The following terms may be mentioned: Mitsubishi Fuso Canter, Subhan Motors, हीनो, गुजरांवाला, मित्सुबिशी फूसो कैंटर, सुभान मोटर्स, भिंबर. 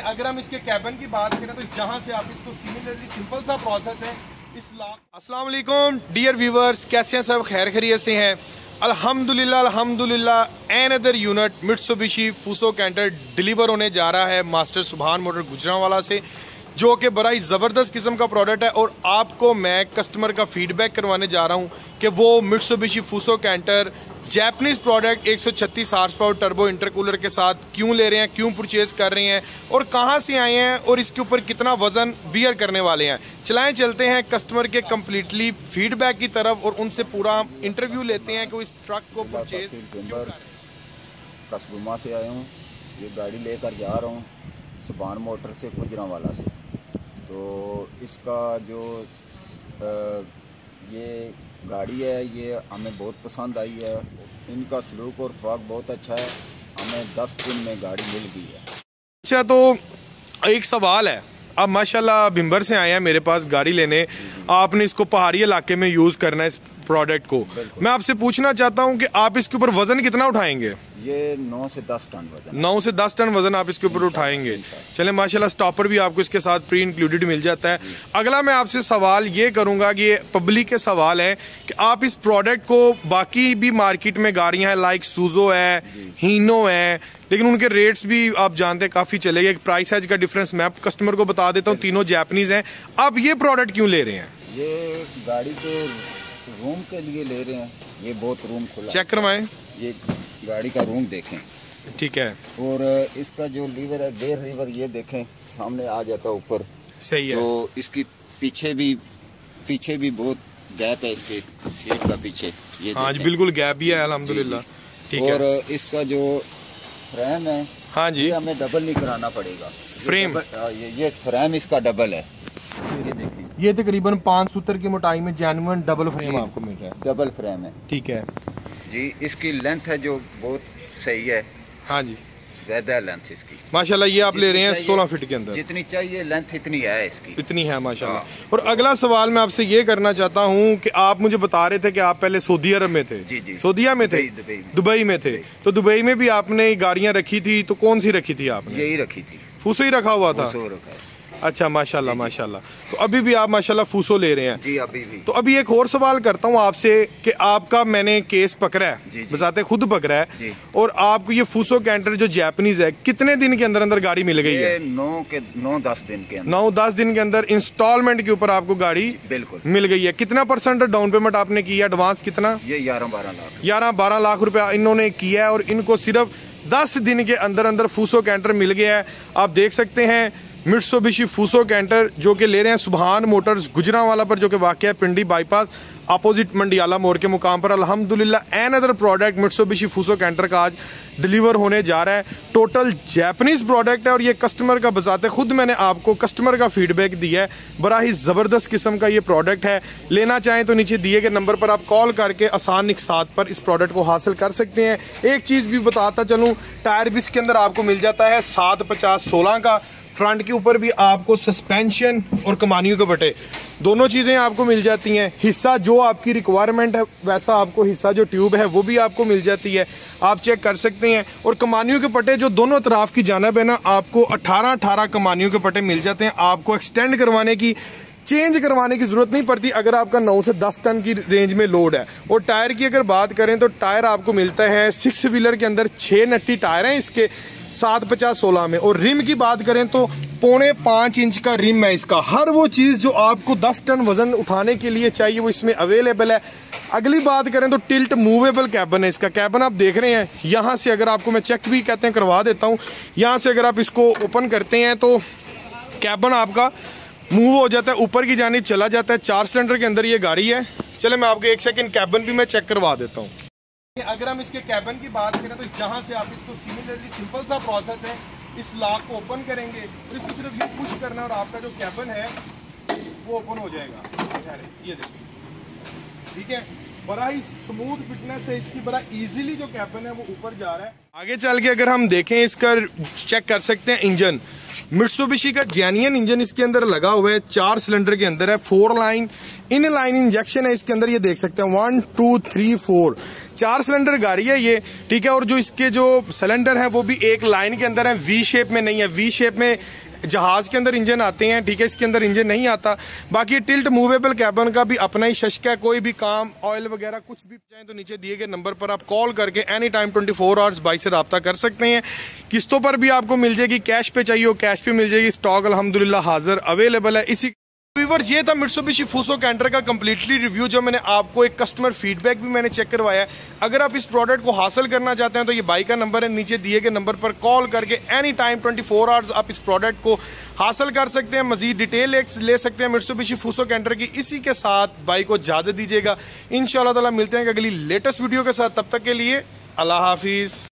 अगर हम इसके कैबिन की बात करें तो जहाँ से आप इसको सिमिलरली सिंपल सा प्रोसेस है इस लाख। अस्सलाम वालेकुम डियर व्यूवर्स, कैसे हैं सब, खैर खैरियत से हैं? अल्हम्दुलिल्लाह अल्हम्दुलिल्लाह। Another unit मित्सुबिशी फूसो कैंटर deliver होने जा रहा है मास्टर सुभान मोटर गुजरांवाला से, जो कि बड़ा ही ज़बरदस्त किस्म का प्रोडक्ट है। और आपको मैं कस्टमर का फीडबैक करवाने जा रहा हूँ कि वो मित्सुबिशी फूसो कैंटर Japanese product 136 horse power turbo intercooler के साथ क्यों ले रहे हैं, क्यों परचेज कर रहे हैं और कहां से आए हैं और इसके ऊपर कितना वज़न बियर करने वाले हैं। चलाएं चलते हैं कस्टमर के कम्प्लीटली फीडबैक की तरफ और उनसे पूरा इंटरव्यू लेते हैं कि इस ट्रक को परचेज कस्बा से आया हूँ, ये गाड़ी लेकर जा रहा हूँ सुभान मोटर से गुजरांवाला से। तो इसका जो ये गाड़ी है ये हमें बहुत पसंद आई है, इनका सलूक और थवाक बहुत अच्छा है, हमें 10 दिन में गाड़ी मिल गई है। अच्छा, तो एक सवाल है, आप माशाल्लाह भिंबर से आए हैं मेरे पास गाड़ी लेने, आपने इसको पहाड़ी इलाके में यूज़ करना है इस प्रोडक्ट को। मैं आपसे पूछना चाहता हूँ कि आप इसके ऊपर वजन कितना उठाएंगे? ये 9 से 10 टन वजन, 9 से 10 टन वजन आप इसके ऊपर उठाएंगे। चले माशाल्लाह, स्टॉपर भी आपको इसके साथ प्री इंक्लूडेड मिल जाता है। अगला मैं आपसे सवाल ये करूँगा कि ये पब्लिक के सवाल है कि आप इस प्रोडक्ट को बाकी भी मार्केट में गाड़ियाँ हैं लाइक सूजो है, हीनो है, लेकिन उनके रेट्स भी आप जानते हैं काफ़ी चले गए, प्राइस हैज का डिफरेंस मैं कस्टमर को बता देता हूँ, तीनों जैपनीज़ हैं। आप ये प्रोडक्ट क्यों ले रहे हैं? ये गाड़ी को रूम के लिए ले रहे हैं, ये बहुत रूम खुला चेक करवाएं, ये गाड़ी का रूम देखें, ठीक है। और इसका जो लीवर है गेयर लीवर ये देखें सामने आ जाता है ऊपर, सही है। तो इसकी पीछे भी बहुत गैप है इसके सीट का पीछे, ये हाँ जी बिल्कुल गैप भी है अल्हम्दुलिल्लाह, ठीक है। और इसका जो फ्रेम है हाँ जी हमें डबल नहीं कराना पड़ेगा, फ्रेम ये फ्रेम इसका डबल है, ये तकरीबन 5 सूत्र की मोटाई में जेन्युइन डबल फ्रेम आपको मिल रहा है, डबल फ्रेम है, ठीक है जी। इसकी लेंथ है जो बहुत सही है, हाँ जी ज़्यादा लेंथ इसकी माशाल्लाह। ये आप ले रहे हैं 16 फिट के अंदर, जितनी चाहिए लेंथ इतनी है इसकी, इतनी है माशाल्लाह। और अगला सवाल मैं आपसे ये करना चाहता हूँ कि आप मुझे बता रहे थे कि आप पहले सऊदी अरब में थे, जी सऊदिया में थे, दुबई में थे, तो दुबई में भी आपने गाड़ियाँ रखी थी, तो कौन सी रखी थी आपने? यही रखी थी, फूसो ही रखा हुआ था। अच्छा माशाल्लाह माशाल्लाह, तो अभी भी आप माशाल्लाह फूसो ले रहे हैं जी, अभी भी। तो अभी एक और सवाल करता हूँ आपसे कि आपका मैंने केस पकड़ा है, बजाते खुद पकड़ा है, और आपको ये फूसो कैंटर जो जैपनीज है कितने दिन के अंदर अंदर गाड़ी मिल गई है? 9-10 दिन के अंदर, 9-10 दिन के अंदर इंस्टॉलमेंट के ऊपर आपको गाड़ी बिल्कुल मिल गई है। कितना परसेंट डाउन पेमेंट आपने किया, एडवांस कितना? ये 11-12 लाख, 11-12 लाख रुपया इन्होंने किया है और इनको सिर्फ 10 दिन के अंदर अंदर फूसो कैंटर मिल गया है। आप देख सकते हैं मित्सुबिशी फूसो कैंटर जो कि ले रहे हैं सुभान मोटर्स गुजरांवाला पर, जो कि वाक़ है पिंडी बाईपास अपोजिट मंडियाला मोड़ के मुकाम पर। अल्हम्दुलिल्लाह another product मित्सुबिशी फूसो कैंटर का आज डिलीवर होने जा रहा है, टोटल जैपनीज़ प्रोडक्ट है। और ये कस्टमर का बजाते खुद मैंने आपको कस्टमर का फीडबैक दिया है, बड़ा ही ज़बरदस्त किस्म का ये प्रोडक्ट है। लेना चाहें तो नीचे दिए गए नंबर पर आप कॉल करके आसान इकसात पर इस प्रोडक्ट को हासिल कर सकते हैं। एक चीज़ भी बताता चलूँ, टायर भी इसके अंदर आपको मिल जाता है 750/16 का, फ्रंट के ऊपर भी आपको सस्पेंशन और कमानियों के बटे दोनों चीज़ें आपको मिल जाती हैं। हिस्सा जो आपकी रिक्वायरमेंट है वैसा आपको हिस्सा जो ट्यूब है वो भी आपको मिल जाती है, आप चेक कर सकते हैं। और कमानियों के पटे जो दोनों तरफ की जानिब है ना, आपको 18-18 कमानियों के पटे मिल जाते हैं, आपको एक्सटेंड करवाने की चेंज करवाने की ज़रूरत नहीं पड़ती अगर आपका 9 से 10 टन की रेंज में लोड है। और टायर की अगर बात करें तो टायर आपको मिलता है 6 व्हीलर के अंदर 6 नट्टी टायर हैं इसके 750/16 में। और रिम की बात करें तो 4.5 इंच का रिम है इसका। हर वो चीज़ जो आपको 10 टन वज़न उठाने के लिए चाहिए वो इसमें अवेलेबल है। अगली बात करें तो टिल्ट मूवेबल कैबिन है इसका, कैबिन आप देख रहे हैं यहाँ से, अगर आपको मैं चेक भी कहते हैं करवा देता हूँ, यहाँ से अगर आप इसको ओपन करते हैं तो कैबिन आपका मूव हो जाता है, ऊपर की जानिब चला जाता है। 4 सिलेंडर के अंदर ये गाड़ी है। चले मैं आपको एक सेकेंड कैबिन भी मैं चेक करवा देता हूँ। अगर हम इसके कैबिन की बात करें तो जहाँ से आप इसको सिमिलरली सिंपल सा प्रोसेस है, इस लॉक को ओपन करेंगे और इसको सिर्फ ये पुश करना और आपका जो कैबिन है वो ओपन हो जाएगा, ये देखिए, ठीक है। बड़ा ही स्मूथ फिटनेस है इसकी, बड़ा इजीली जो कैबिन है वो ऊपर जा रहा है। आगे चल के अगर हम देखें इसका चेक कर सकते हैं इंजन, मित्सुबिशी का जेन्युइन इंजन इसके अंदर लगा हुआ है, 4 सिलेंडर के अंदर है, 4 लाइन इन लाइन इंजेक्शन है इसके अंदर, ये देख सकते हैं 1, 2, 3, 4 चार सिलेंडर गाड़ी है ये, ठीक है। और जो इसके जो सिलेंडर हैं वो भी एक लाइन के अंदर है, वी शेप में नहीं है। वी शेप में जहाज़ के अंदर इंजन आते हैं, ठीक है, इसके अंदर इंजन नहीं आता। बाकी टिल्ट मूवेबल कैबिन का भी अपना ही शशका है। कोई भी काम, ऑयल वगैरह कुछ भी चाहें तो नीचे दिए गए नंबर पर आप कॉल करके एनी टाइम 24 आवर्स बाइक से रब्ता कर सकते हैं। किस्तों पर भी आपको मिल जाएगी, कैश पे चाहिए हो कैश पे मिल जाएगी। स्टॉक अल्हम्दुलिल्लाह हाजिर अवेलेबल है। इसी व्यूअर्स ये था मित्सुबिशी फूसो कैंटर का कम्प्लीटली रिव्यू, जो मैंने आपको एक कस्टमर फीडबैक भी मैंने चेक करवाया है। अगर आप इस प्रोडक्ट को हासिल करना चाहते हैं तो ये बाइक का नंबर है, नीचे दिए गए नंबर पर कॉल करके एनी टाइम 24 आवर्स आप इस प्रोडक्ट को हासिल कर सकते हैं। मजीद डिटेल ले सकते हैं मित्सुबिशी फूसो कैंटर की। इसी के साथ बाइक को ज्यादा दीजिएगा। इंशाल्लाह ताला मिलते हैं अगली लेटेस्ट वीडियो के साथ, तब तक के लिए अल्लाह हाफिज।